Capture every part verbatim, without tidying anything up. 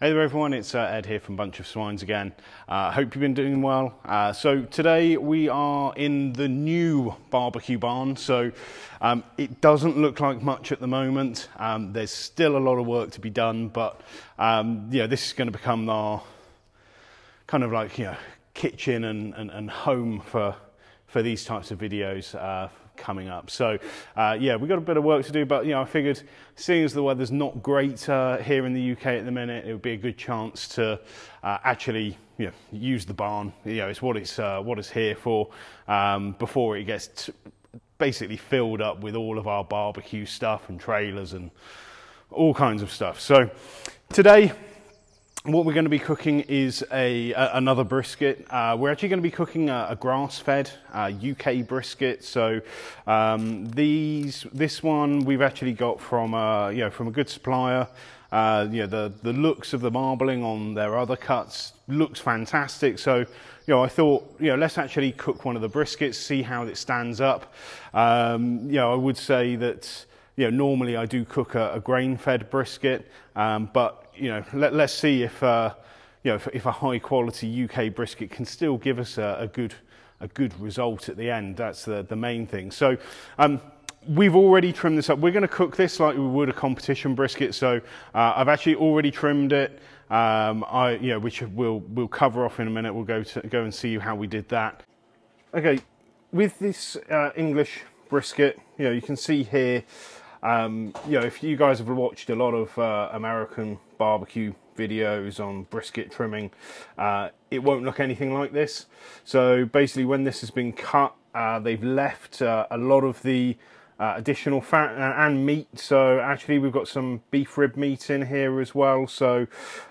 Hey there everyone, it's uh, Ed here from Bunch of Swines again. I uh, hope you've been doing well. Uh, so today we are in the new barbecue barn. So um, it doesn't look like much at the moment. Um, there's still a lot of work to be done, but um, yeah, this is going to become our kind of like, you know, kitchen and, and, and home for, for these types of videos uh, coming up. So uh, yeah, we've got a bit of work to do, but you know, I figured seeing as the weather's not great uh, here in the U K at the minute, it would be a good chance to uh, actually, you know, use the barn. You know, it's what it's, uh, what it's here for um, before it gets t basically filled up with all of our barbecue stuff and trailers and all kinds of stuff. So today, what we're going to be cooking is a, a another brisket. Uh, we're actually going to be cooking a, a grass-fed uh, U K brisket. So um, these, this one we've actually got from a, you know, from a good supplier. Uh, you know, the the looks of the marbling on their other cuts looks fantastic. So you know, I thought, you know, let's actually cook one of the briskets, see how it stands up. Um, you know, I would say that, you know, normally I do cook a, a grain-fed brisket, um, but you know, let, let's see if uh, you know, if, if a high-quality U K brisket can still give us a, a good a good result at the end. That's the the main thing. So um, we've already trimmed this up. We're going to cook this like we would a competition brisket. So uh, I've actually already trimmed it. Um, I you know, which we'll we'll cover off in a minute. We'll go to go and see how we did that. Okay, with this uh, English brisket, you know, you can see here. Um, you know, if you guys have watched a lot of uh, American barbecue videos on brisket trimming, uh, it won't look anything like this. So basically when this has been cut, uh, they've left uh, a lot of the uh, additional fat and meat. So actually we've got some beef rib meat in here as well. So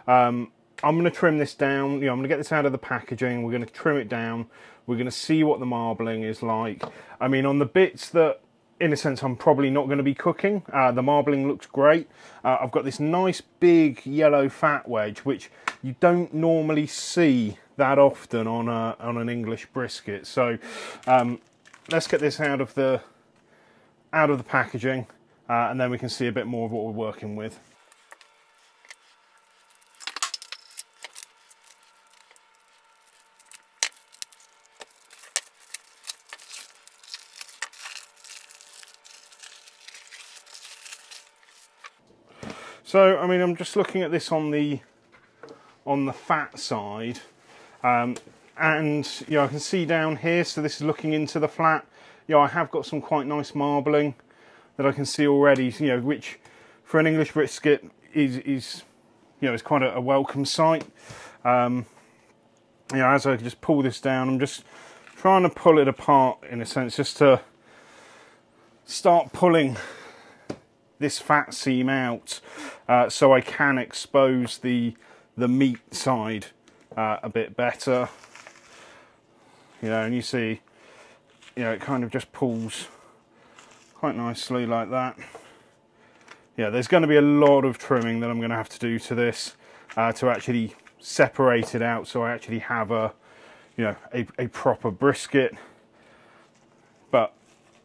um, I'm going to trim this down. You know, I'm going to get this out of the packaging. We're going to trim it down. We're going to see what the marbling is like. I mean, on the bits that, in a sense, I'm probably not going to be cooking. Uh, the marbling looks great. Uh, I've got this nice big yellow fat wedge, which you don't normally see that often on a on an English brisket. So um, let's get this out of the out of the packaging, uh, and then we can see a bit more of what we're working with. So, I mean, I'm just looking at this on the on the fat side, um, and you know, I can see down here, so this is looking into the flat. You know, I have got some quite nice marbling that I can see already, you know, which for an English brisket is, is you know, is quite a, a welcome sight. Um, you know, as I just pull this down, I'm just trying to pull it apart, in a sense, just to start pulling this fat seam out, uh, so I can expose the the meat side uh, a bit better. You know, and you see, you know, it kind of just pulls quite nicely like that. Yeah, there's going to be a lot of trimming that I'm going to have to do to this uh, to actually separate it out, so I actually have a, you know, a, a proper brisket. But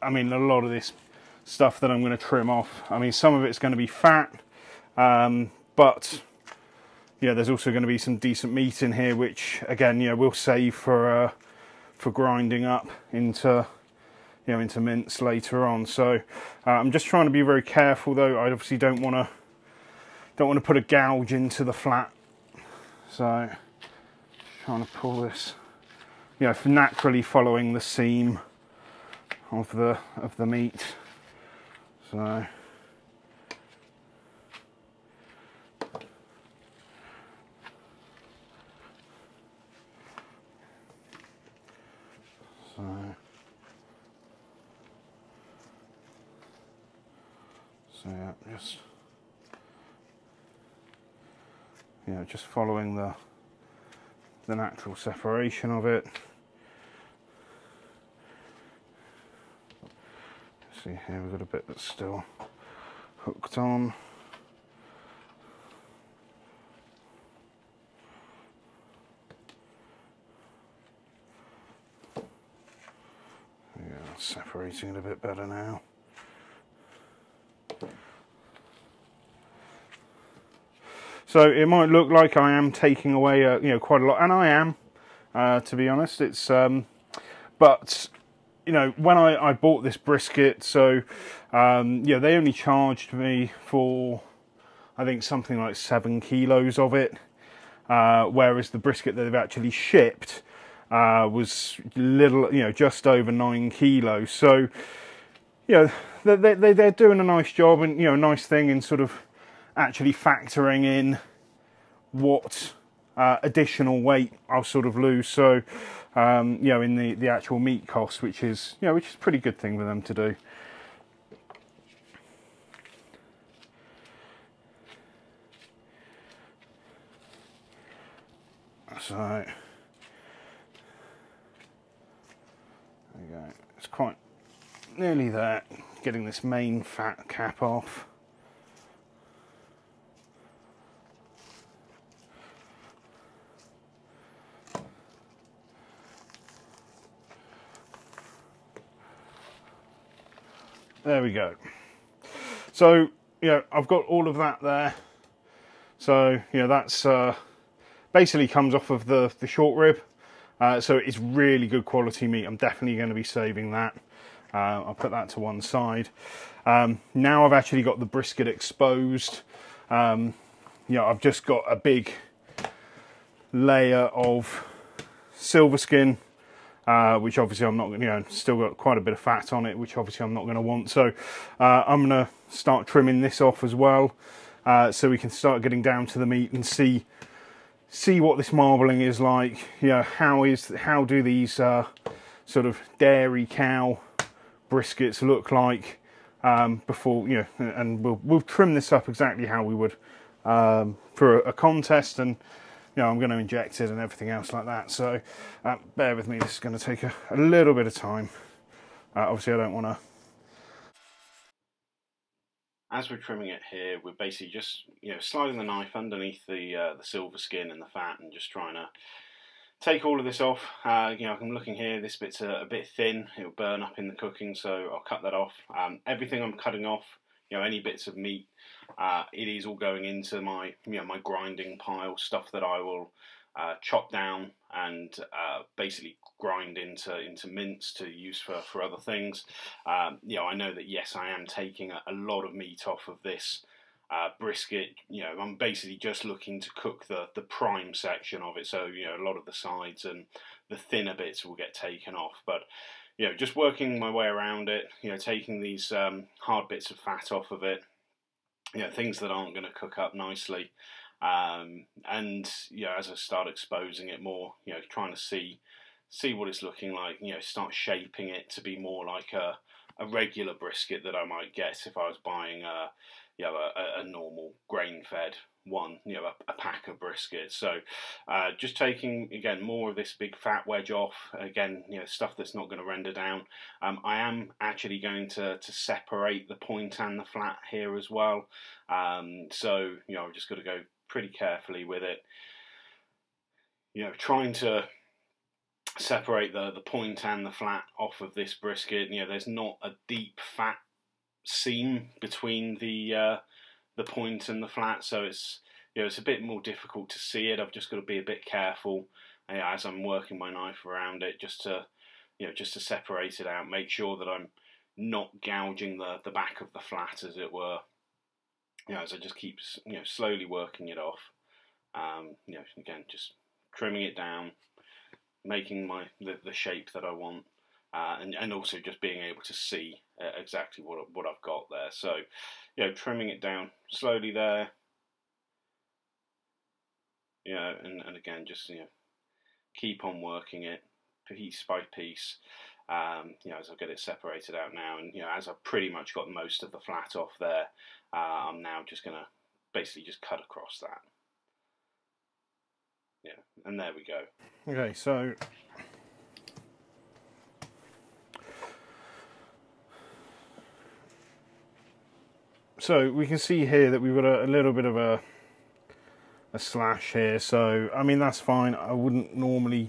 I mean, a lot of this stuff that I'm going to trim off, I mean, some of it's going to be fat, um, but yeah, there's also going to be some decent meat in here, which again, yeah, we'll save for uh, for grinding up into, you know, into mince later on. So uh, I'm just trying to be very careful, though. I obviously don't want to don't want to put a gouge into the flat, so trying to pull this, you know, naturally following the seam of the of the meat. So so so yeah, just you know, just following the the natural separation of it. See here, we've got a bit that's still hooked on. Yeah, separating it a bit better now. So it might look like I am taking away uh, you know, quite a lot, and I am, uh, to be honest. It's um, but you know, when I, I bought this brisket, so um, yeah, they only charged me for I think something like seven kilos of it, uh, whereas the brisket that they've actually shipped uh, was little, you know, just over nine kilos. So you know, they, they, they're doing a nice job, and you know, a nice thing in sort of actually factoring in what uh, additional weight I'll sort of lose. So um, you know, in the the actual meat cost, which is, you know, which is a pretty good thing for them to do. So there you go. It's quite nearly there. Getting this main fat cap off. There we go. So you know, I've got all of that there. So you know, that's uh, basically comes off of the the short rib. Uh, so it's really good quality meat. I'm definitely going to be saving that. Uh, I'll put that to one side. Um, now I've actually got the brisket exposed. Um, you know, I've just got a big layer of silver skin. Uh, which obviously I'm not going to, you know, still got quite a bit of fat on it, which obviously I'm not going to want. So uh, I'm going to start trimming this off as well, uh, so we can start getting down to the meat and see see what this marbling is like. You know, how is how do these uh, sort of dairy cow briskets look like um, before, you know, and we'll we'll trim this up exactly how we would um, for a, a contest, and you know, I'm going to inject it and everything else like that. So uh, bear with me, this is going to take a, a little bit of time. Uh, obviously I don't want to... As we're trimming it here, we're basically just, you know, sliding the knife underneath the, uh, the silver skin and the fat, and just trying to take all of this off. Uh, you know, I'm looking here, this bit's a, a bit thin, it'll burn up in the cooking, so I'll cut that off. Um, everything I'm cutting off, you know, any bits of meat, uh, it is all going into my, you know, my grinding pile, stuff that I will uh, chop down and uh, basically grind into into mince to use for for other things. Um, you know, I know that yes, I am taking a, a lot of meat off of this uh, brisket. You know, I'm basically just looking to cook the the prime section of it, so you know, a lot of the sides and the thinner bits will get taken off, but. You know, just working my way around it, you know, taking these um, hard bits of fat off of it, you know, things that aren't going to cook up nicely. Um, and, you know, as I start exposing it more, you know, trying to see see what it's looking like, you know, start shaping it to be more like a, a regular brisket that I might get if I was buying a, you know, a, a normal grain-fed one, you know, a, a pack of brisket. So uh, just taking again more of this big fat wedge off, again, you know, stuff that's not going to render down. um, I am actually going to, to separate the point and the flat here as well, um, so you know, I've just got to go pretty carefully with it, you know, trying to separate the, the point and the flat off of this brisket. You know, there's not a deep fat seam between the uh, the point and the flat, so it's, you know, it's a bit more difficult to see it. I've just got to be a bit careful as I'm working my knife around it, just to, you know, just to separate it out, make sure that I'm not gouging the the back of the flat, as it were. You know, as I just keep, you know, slowly working it off. Um, you know, again, just trimming it down, making my the, the shape that I want. Uh, and, and also just being able to see uh, exactly what, what I've got there. So, you know, trimming it down slowly there. You know, and, and again, just, you know, keep on working it piece by piece. Um, you know, as I get it separated out now, and, you know, as I've pretty much got most of the flat off there, uh, I'm now just going to basically just cut across that. Yeah, and there we go. Okay, so... So we can see here that we've got a, a little bit of a, a slash here. So, I mean, that's fine. I wouldn't normally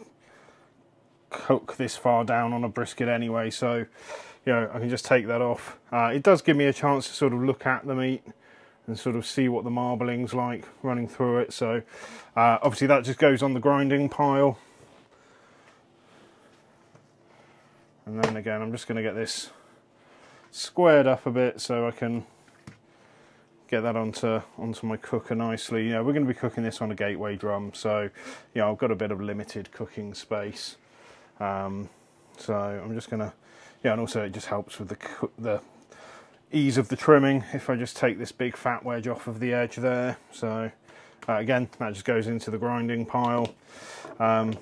cook this far down on a brisket anyway. So, you know, I can just take that off. Uh, it does give me a chance to sort of look at the meat and sort of see what the marbling's like running through it. So uh, obviously that just goes on the grinding pile. And then again, I'm just going to get this squared up a bit so I can get that onto onto my cooker nicely. Yeah, we're going to be cooking this on a Gateway drum, so yeah, I've got a bit of limited cooking space. Um, so I'm just going to, yeah, and also it just helps with the the ease of the trimming if I just take this big fat wedge off of the edge there. So uh, again, that just goes into the grinding pile. Um,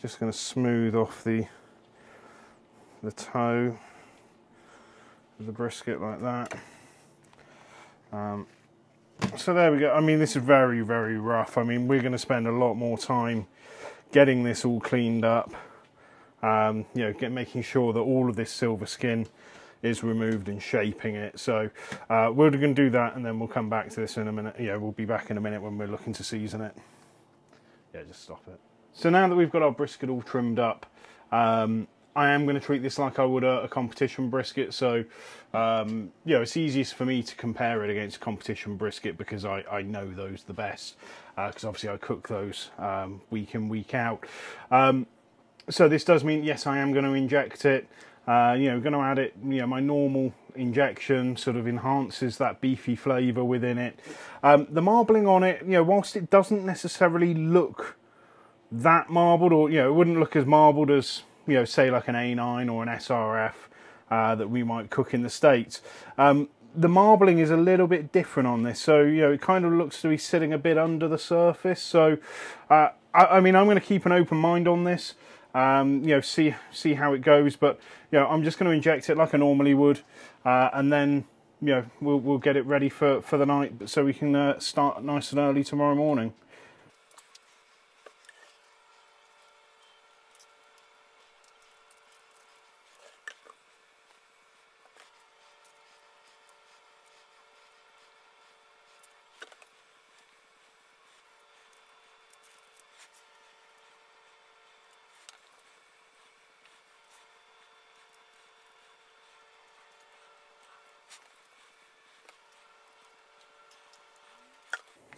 just going to smooth off the the toe of the brisket like that. Um, so there we go. I mean, this is very, very rough. I mean, we're going to spend a lot more time getting this all cleaned up, um, you know, get, making sure that all of this silver skin is removed and shaping it. So uh, we're going to do that, and then we'll come back to this in a minute. Yeah, we'll be back in a minute when we're looking to season it. Yeah, just stop it. So now that we've got our brisket all trimmed up, um, I am going to treat this like I would a, a competition brisket. So, um, you know, it's easiest for me to compare it against a competition brisket because I, I know those the best, because uh, obviously I cook those um, week in, week out. Um, so this does mean, yes, I am going to inject it. Uh, you know, going to add it, you know, my normal injection sort of enhances that beefy flavour within it. Um, the marbling on it, you know, whilst it doesn't necessarily look that marbled, or, you know, it wouldn't look as marbled as, you know, say like an A nine or an S R F uh, that we might cook in the States. Um, the marbling is a little bit different on this. So, you know, it kind of looks to be sitting a bit under the surface. So, uh, I, I mean, I'm going to keep an open mind on this, um, you know, see, see how it goes. But, you know, I'm just going to inject it like I normally would. Uh, and then, you know, we'll, we'll get it ready for, for the night so we can uh, start nice and early tomorrow morning.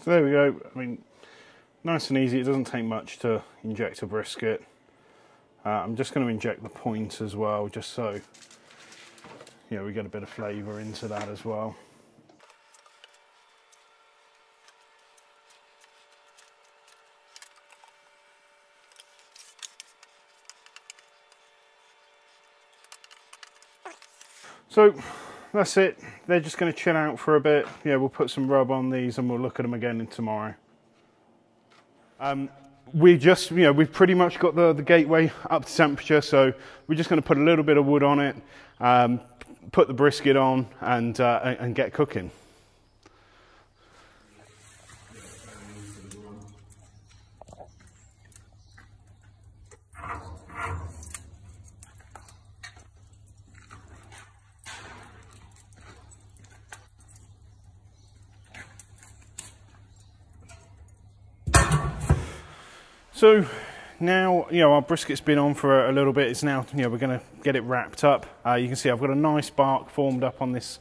So there we go. I mean, nice and easy. It doesn't take much to inject a brisket. Uh, I'm just going to inject the point as well, just so, you know, we get a bit of flavour into that as well. So that's it. They're just going to chill out for a bit. Yeah, we'll put some rub on these and we'll look at them again tomorrow. Um, we just, you know, we've pretty much got the, the Gateway up to temperature, so we're just going to put a little bit of wood on it, um, put the brisket on, and, uh, and get cooking. So now, you know, our brisket's been on for a little bit. It's now, you know, we're going to get it wrapped up. Uh, you can see I've got a nice bark formed up on this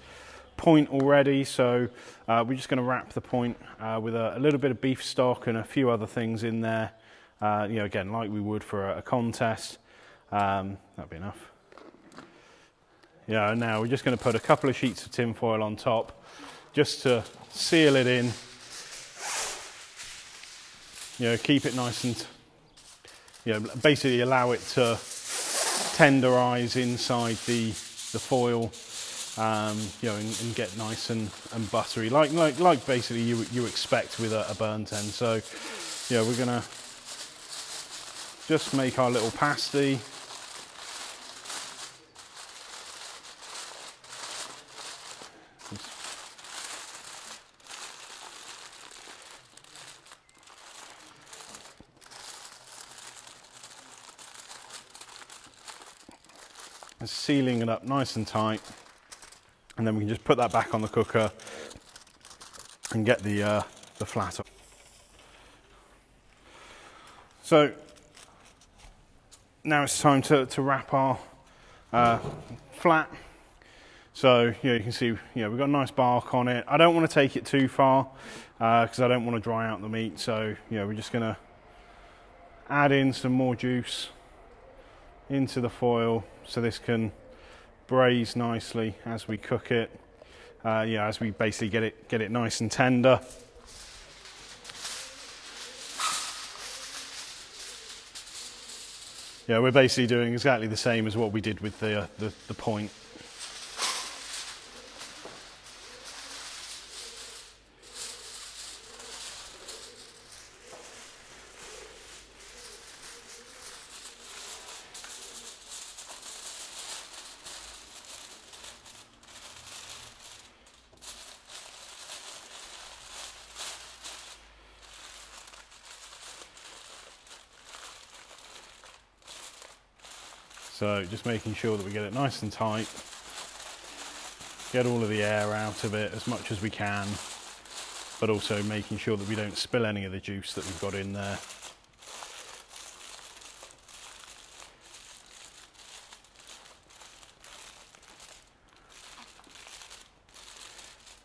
point already. So uh, we're just going to wrap the point uh, with a, a little bit of beef stock and a few other things in there. Uh, you know, again, like we would for a, a contest. Um, that'd be enough. Yeah, now we're just going to put a couple of sheets of tin foil on top just to seal it in. You know, keep it nice and, you know, basically allow it to tenderize inside the the foil, um, you know, and, and get nice and, and buttery, like like like basically you you expect with a, a burnt end. So, yeah, we're gonna just make our little pasty. Sealing it up nice and tight, and then we can just put that back on the cooker and get the uh, the flat up. So now it's time to, to wrap our uh, flat. So yeah, you can see, yeah, we've got a nice bark on it. I don't want to take it too far because uh, I don't want to dry out the meat. So yeah, we're just gonna add in some more juice into the foil so this can braise nicely as we cook it. Uh, yeah, as we basically get it get it nice and tender. Yeah, we're basically doing exactly the same as what we did with the uh, the, the point. So just making sure that we get it nice and tight, get all of the air out of it as much as we can, but also making sure that we don't spill any of the juice that we've got in there.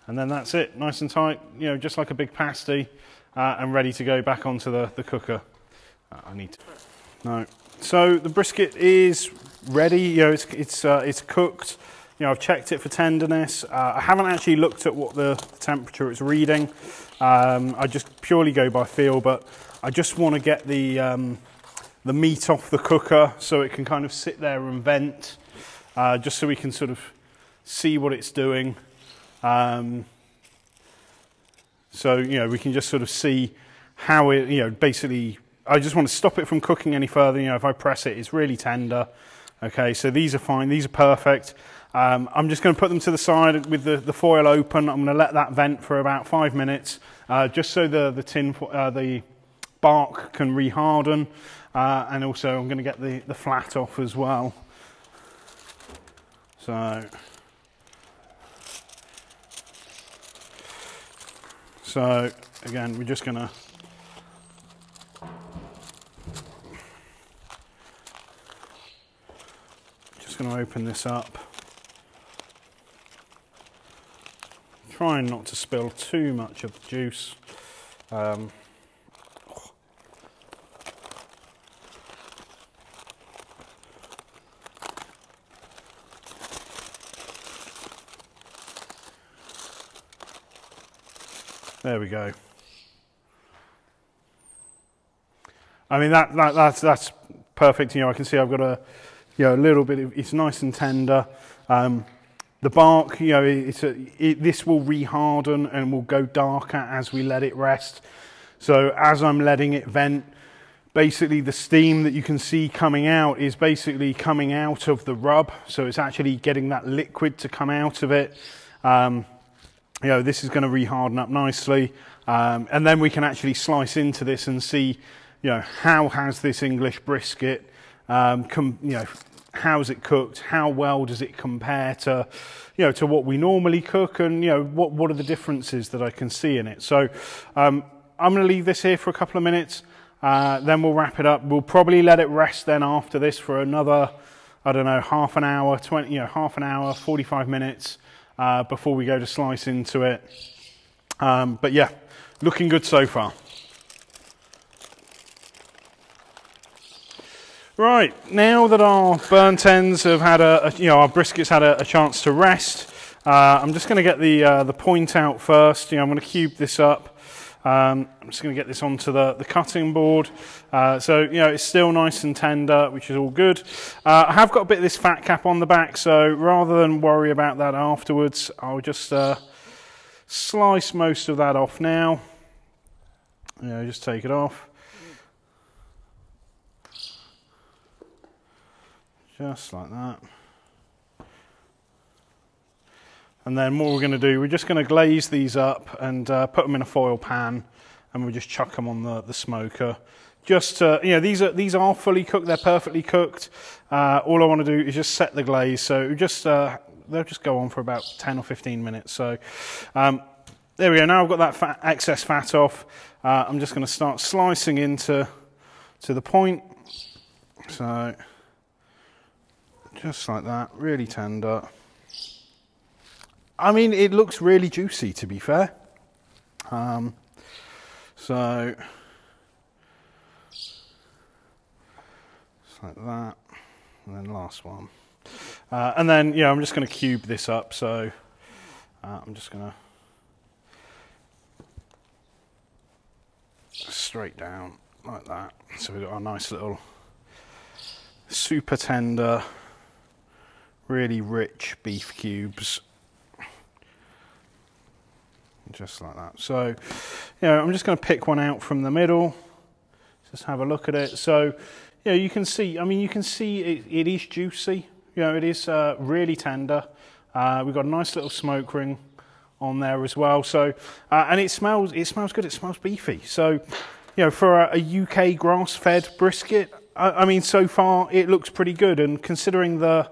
And then that's it, nice and tight, you know, just like a big pasty, uh, and ready to go back onto the, the cooker. Uh, I need to, no. So the brisket is ready, you know, it's, it's, uh, it's cooked. You know, I've checked it for tenderness. Uh, I haven't actually looked at what the temperature it's reading. Um, I just purely go by feel, but I just want to get the, um, the meat off the cooker so it can kind of sit there and vent, uh, just so we can sort of see what it's doing. Um, so, you know, we can just sort of see how it, you know, basically, I just want to stop it from cooking any further. You know, if I press it, it's really tender. Okay, so these are fine, these are perfect. Um, I'm just going to put them to the side with the, the foil open. I'm going to let that vent for about five minutes, uh, just so the, the tin, uh, the bark can reharden. Uh, and also I'm going to get the, the flat off as well. So, so again, we're just going to going to open this up, trying not to spill too much of the juice. Um, there we go. I mean that, that that's that's perfect. You know, I can see I've got a, you know, a little bit of, it's nice and tender. Um, the bark, you know, it's a, it, this will reharden and will go darker as we let it rest. So as I'm letting it vent, basically the steam that you can see coming out is basically coming out of the rub. So it's actually getting that liquid to come out of it. Um, you know, this is going to reharden up nicely. Um, and then we can actually slice into this and see, you know, how has this English brisket, um, com, you know, how's it cooked? How well does it compare to, you know, to what we normally cook? And, you know, what, what are the differences that I can see in it? So um, I'm going to leave this here for a couple of minutes. Uh, then we'll wrap it up. We'll probably let it rest then after this for another, I don't know, half an hour, twenty, you know, half an hour, forty-five minutes uh, before we go to slice into it. Um, but yeah, looking good so far. Right, now that our burnt ends have had a, a you know, our brisket's had a, a chance to rest, uh, I'm just going to get the uh, the point out first. You know, I'm going to cube this up. Um, I'm just going to get this onto the, the cutting board. Uh, so, you know, it's still nice and tender, which is all good. Uh, I have got a bit of this fat cap on the back, so rather than worry about that afterwards, I'll just uh, slice most of that off now. You know, just take it off. Just like that. And then what we're going to do, we're just going to glaze these up and uh, put them in a foil pan, and we'll just chuck them on the, the smoker. Just to, you know, these are these are fully cooked, they're perfectly cooked. Uh, all I want to do is just set the glaze, so just uh, they'll just go on for about ten or fifteen minutes. So um, there we go. Now I've got that fat, excess fat off. Uh, I'm just going to start slicing into to the point. So. Just like that, really tender. I mean, it looks really juicy, to be fair. Um, so, just like that, and then last one. Uh, and then, yeah, I'm just going to cube this up. So uh, I'm just going to straight down like that. So we've got our nice little super tender, really rich beef cubes. Just like that. So, you know, I'm just going to pick one out from the middle. Just have a look at it. So, you know, you can see, I mean, you can see it, it is juicy. You know, it is uh, really tender. Uh, we've got a nice little smoke ring on there as well. So, uh, and it smells, it smells good. It smells beefy. So, you know, for a, a U K grass-fed brisket, I, I mean, so far it looks pretty good. And considering the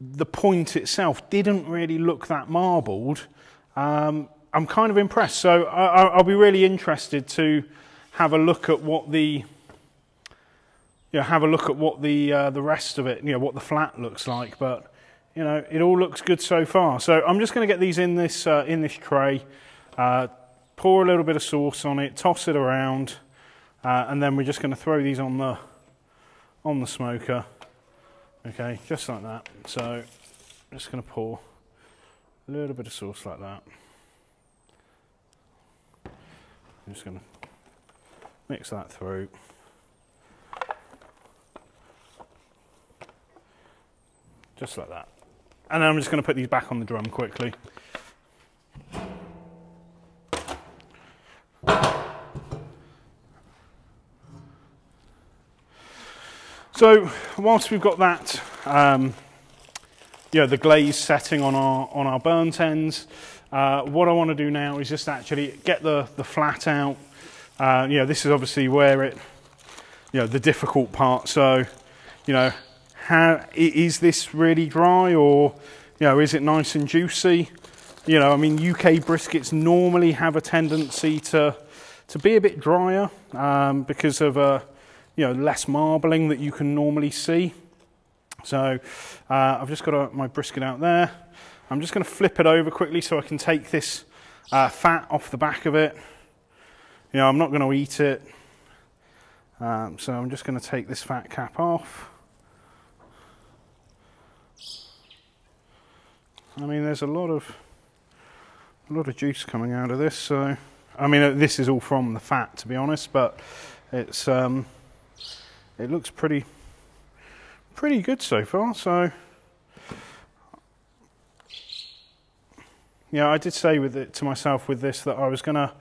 the point itself didn't really look that marbled, um, I'm kind of impressed. So I, I'll be really interested to have a look at what the, you know, have a look at what the uh, the rest of it, you know, what the flat looks like. But you know, it all looks good so far. So I'm just going to get these in this uh, in this tray, uh, pour a little bit of sauce on it, toss it around, uh, and then we're just going to throw these on the on the smoker. Okay, just like that. So I'm just going to pour a little bit of sauce like that. I'm just going to mix that through. Just like that. And then I'm just going to put these back on the drum quickly. So whilst we've got that, um, you know, the glaze setting on our on our burnt ends, Uh, what I want to do now is just actually get the, the flat out. Uh, you know, this is obviously where it, you know, the difficult part. So, you know, how is this really dry, or, you know, is it nice and juicy? You know, I mean, U K briskets normally have a tendency to to be a bit drier um, because of, uh, you know, less marbling that you can normally see. So uh, I've just got a, my brisket out there. I'm just going to flip it over quickly so I can take this uh, fat off the back of it. You know, I'm not going to eat it. Um, so I'm just going to take this fat cap off. I mean, there's a lot of a lot of juice coming out of this. So, I mean, this is all from the fat, to be honest, but it's um, it looks pretty pretty good so far. So. Yeah, you know, I did say with it to myself with this that I was gonna,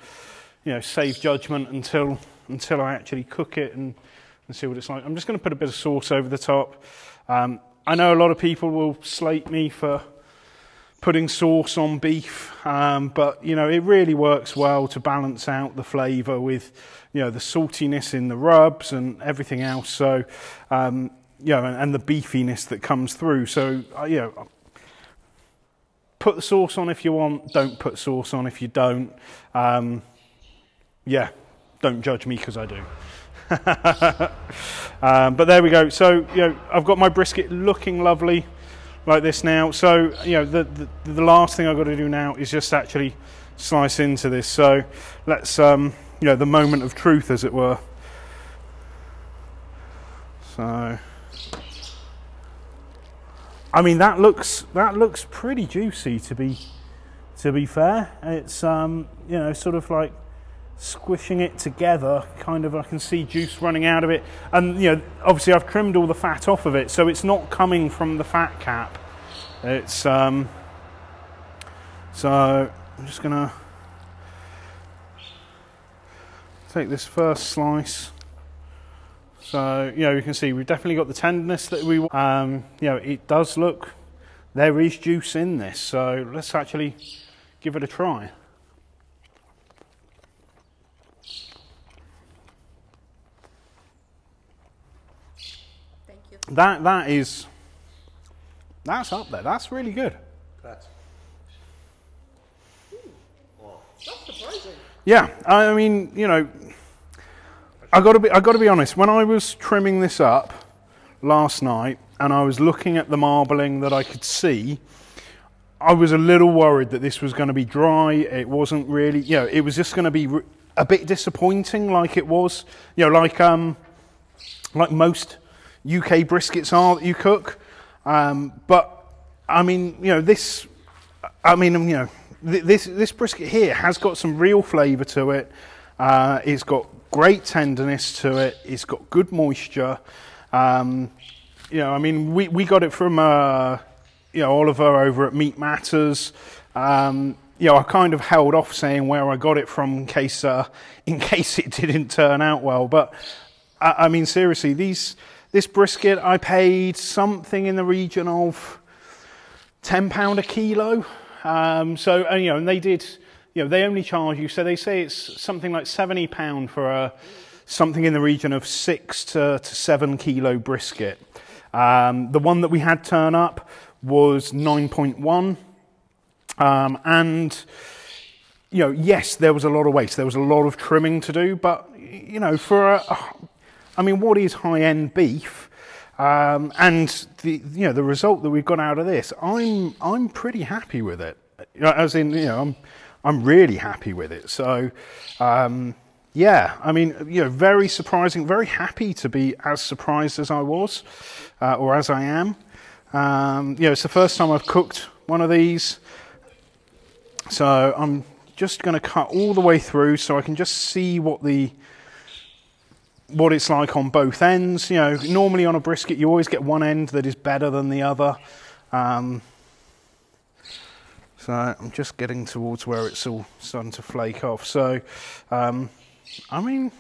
you know, save judgment until until I actually cook it and, and see what it's like. I'm just gonna put a bit of sauce over the top. Um, I know a lot of people will slate me for putting sauce on beef, um, but you know, it really works well to balance out the flavour with, you know, the saltiness in the rubs and everything else. So, um, you know, and, and the beefiness that comes through. So, uh, you know. Put the sauce on if you want, don't put sauce on if you don't. Um, yeah, don't judge me because I do. um, but there we go. So, you know, I've got my brisket looking lovely like this now. So, you know, the, the, the last thing I've got to do now is just actually slice into this. So let's, um, you know, the moment of truth, as it were. So... I mean, that looks that looks pretty juicy, to be to be fair. It's um, you know, sort of like squishing it together, kind of. I can see juice running out of it, and you know, obviously I've trimmed all the fat off of it, so it's not coming from the fat cap. It's um, so I'm just gonna take this first slice. So, you know, you can see we've definitely got the tenderness that we want. Um, you know, it does look, there is juice in this. So let's actually give it a try. Thank you. That, that is, that's up there. That's really good. That's, that's surprising. Yeah, I mean, you know, I got to be, I got to be honest, when I was trimming this up last night and I was looking at the marbling that I could see, I was a little worried that this was going to be dry. It wasn't really, you know, it was just going to be a bit disappointing, like it was, you know, like um, like most U K briskets are that you cook. Um, but I mean, you know, this, I mean, you know, th this this brisket here has got some real flavour to it. Uh, it's got great tenderness to it. It's got good moisture. Um, you know, I mean, we we got it from. Uh, You know, Oliver over at Meat Matters. Um, you know, I kind of held off saying where I got it from in case, uh, in case it didn't turn out well. But I, I mean, seriously, these this brisket I paid something in the region of ten pound a kilo. Um, so and, you know, and they did. You know, they only charge you. So they say it's something like seventy pound for a something in the region of six to, to seven kilo brisket. Um, the one that we had turn up was nine point one, um, and you know, yes, there was a lot of waste, there was a lot of trimming to do, but you know, for a, I mean, what is high-end beef, um, and the you know the result that we've got out of this, I'm I'm pretty happy with it. You know, as in, you know, I'm I'm really happy with it. So um, yeah, I mean, you know, very surprising, very happy to be as surprised as I was, uh, or as I am. Um, you know, it's the first time I've cooked one of these, so I'm just going to cut all the way through so I can just see what the what it's like on both ends. You know, normally on a brisket you always get one end that is better than the other. Um, so I'm just getting towards where it's all starting to flake off. So, um, I mean,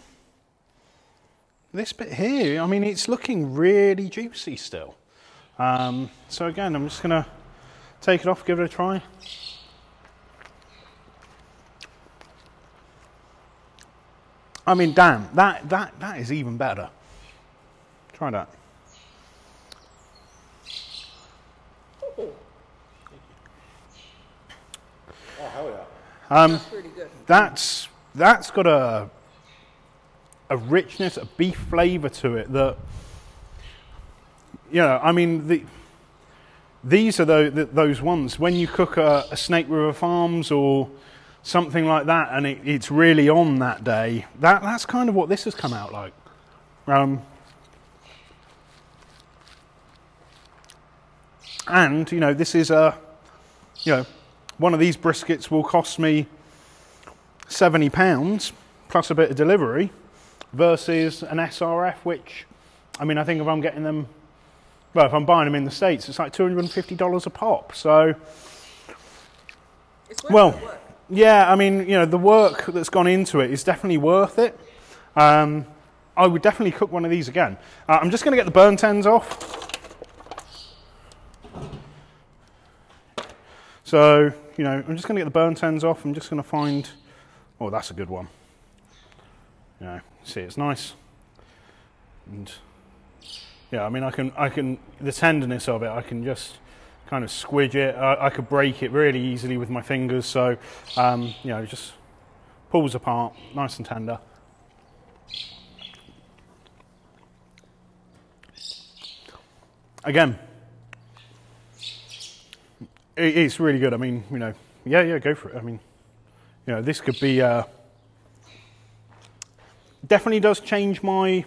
this bit here, I mean, it's looking really juicy still. Um, so again, I'm just going to take it off, give it a try. I mean, damn, that, that, that is even better. Try that. Oh, hell yeah. Um, that's really good. That's, that's got a, a richness, a beef flavour to it that... You know, I mean, the, these are the, the, those ones. When you cook a, a Snake River Farms or something like that, and it, it's really on that day, that, that's kind of what this has come out like. Um, and, you know, this is a, you know, one of these briskets will cost me seventy pounds plus a bit of delivery versus an S R F, which, I mean, I think if I'm getting them... Well, if I'm buying them in the States, it's like two hundred and fifty dollars a pop. So, it's worth well, it work. yeah, I mean, you know, the work that's gone into it is definitely worth it. Um, I would definitely cook one of these again. Uh, I'm just going to get the burnt ends off. So, you know, I'm just going to get the burnt ends off. I'm just going to find, oh, that's a good one. You know, see, it's nice. And... yeah, I mean, I can, I can, the tenderness of it, I can just kind of squidge it. I, I could break it really easily with my fingers. So, um, you know, it just pulls apart, nice and tender. Again, it, it's really good. I mean, you know, yeah, yeah, go for it. I mean, you know, this could be, uh, definitely does change my...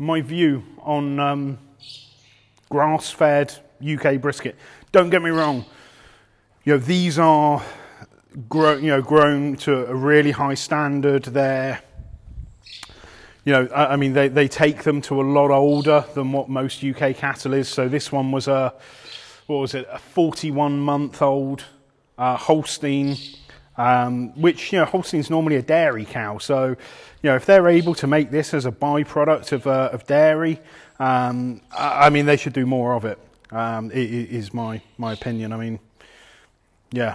my view on um, grass-fed U K brisket. Don't get me wrong, you know, these are grow, you know, grown to a really high standard. They're, you know, I, I mean, they, they take them to a lot older than what most U K cattle is. So this one was a, what was it, a forty-one month old uh, Holstein, Um, which, you know, Holstein's normally a dairy cow. So, you know, if they're able to make this as a byproduct of, uh, of dairy, um, I, I mean, they should do more of it, um, is my, my opinion. I mean, yeah,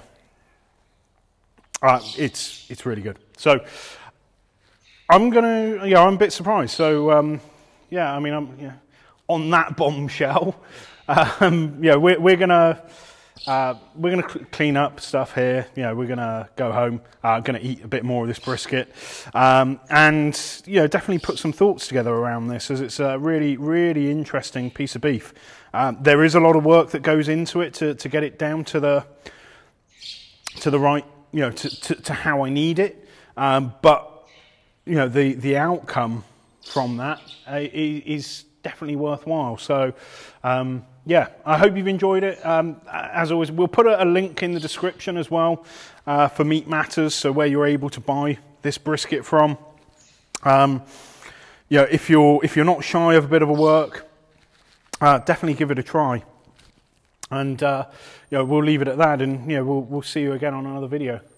uh, it's, it's really good. So I'm going to, yeah, I'm a bit surprised. So, um, yeah, I mean, I'm yeah, on that bombshell. Um, yeah, we're, we're going to... Uh, we're going to clean up stuff here. You know, we're going to go home, uh, going to eat a bit more of this brisket, um, and you know, definitely put some thoughts together around this, as it's a really, really interesting piece of beef. Um, there is a lot of work that goes into it to to get it down to the to the right, you know, to to, to how I need it. Um, but you know, the the outcome from that uh, is definitely worthwhile. So. Um, Yeah, I hope you've enjoyed it. Um, as always, we'll put a, a link in the description as well uh, for Meat Matters, so where you're able to buy this brisket from. Um, you know, if you're if you're not shy of a bit of a work, uh, definitely give it a try. And uh, you know, we'll leave it at that, and you know, we'll we'll see you again on another video.